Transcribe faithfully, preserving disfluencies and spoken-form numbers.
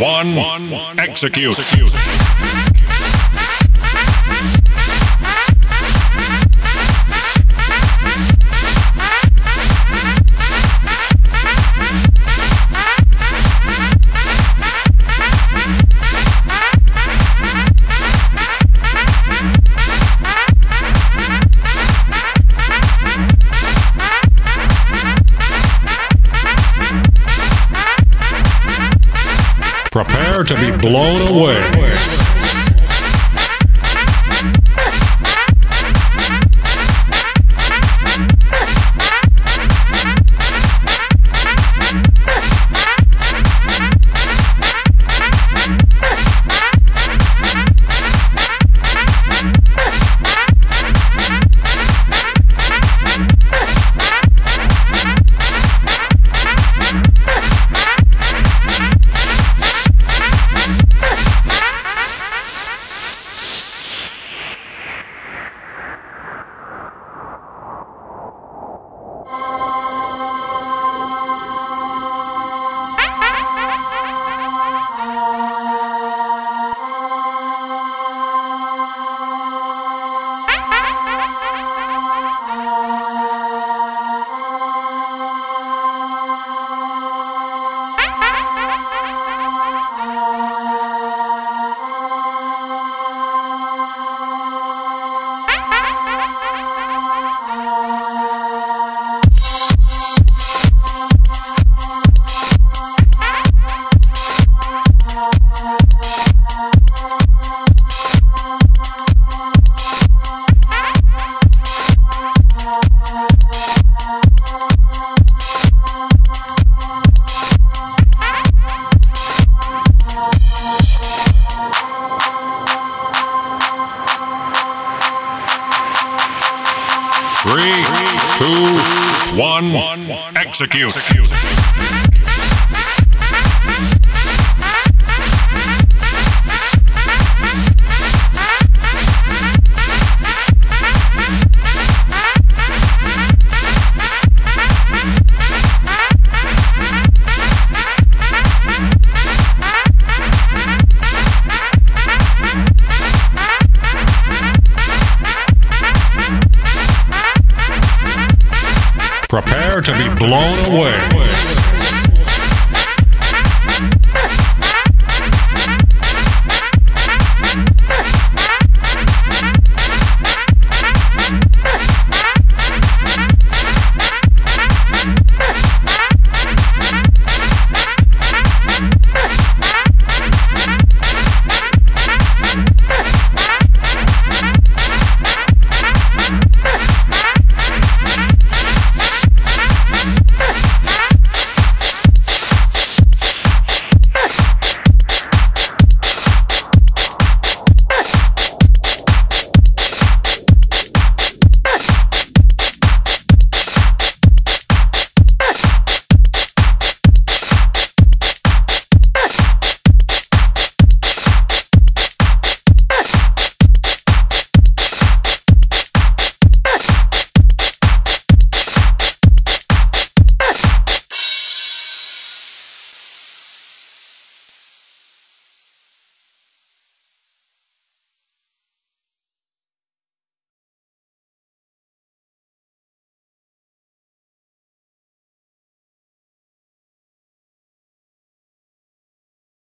One, one, one execute. execute. Prepare to be blown away. Three, two, one, execute. execute. Prepare to be blown away.